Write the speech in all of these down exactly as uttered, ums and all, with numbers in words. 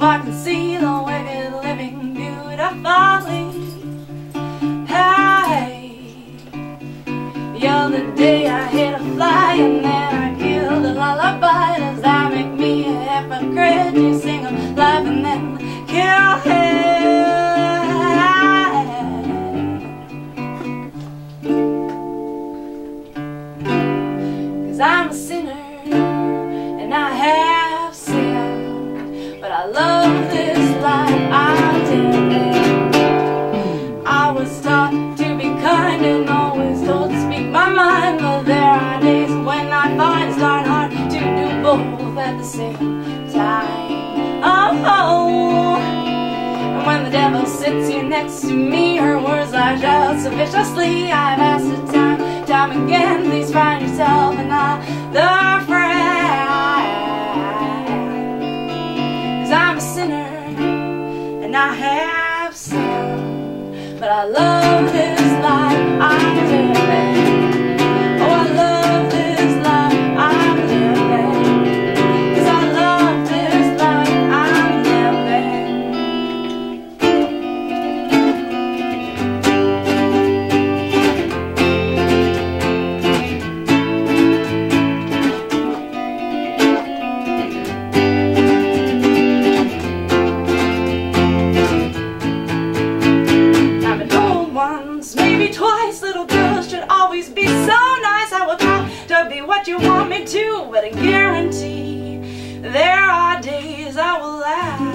so I can see the wicked living beautifully. Hey, the other day I hit a fly and then I killed a lullaby. Does that make me a hypocrite? You sing of love and then kill him. I'm a sinner and I have sinned, but I love this life I did. I was taught to be kind and always told to speak my mind, but there are days when I find it's darn hard to do both at the same time. Oh, and when the devil sits here next to me, her words I shout so viciously. I've asked the time, time again, please find yourself and the friend. 'Cause I'm a sinner and I have sinned, but I love this life I'm living. Oh, I love this life I'm living, 'cause I love this life I'm maybe twice. Little girls should always be so nice. I will try to be what you want me to, but I guarantee there are days I will lash out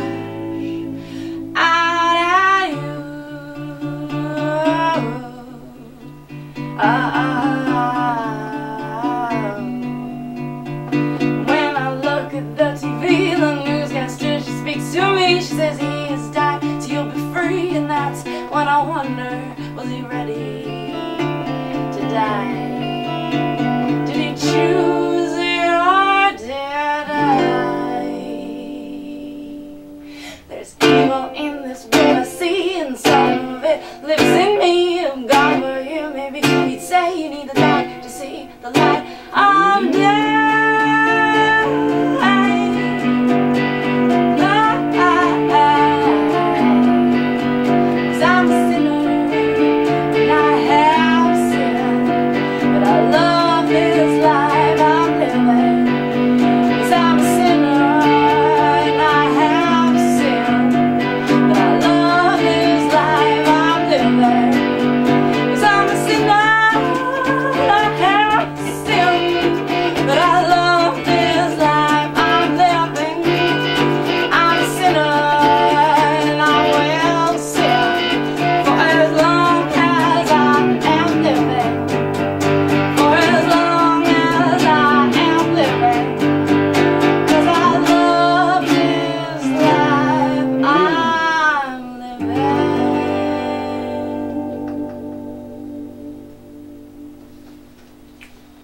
at you. Oh, oh, oh. When I look at the T V, the newscaster, she speaks to me. She says he has died, so you'll be free, and that's when I wonder, was he ready to die? Did he choose it or did I? There's evil in this world I see, and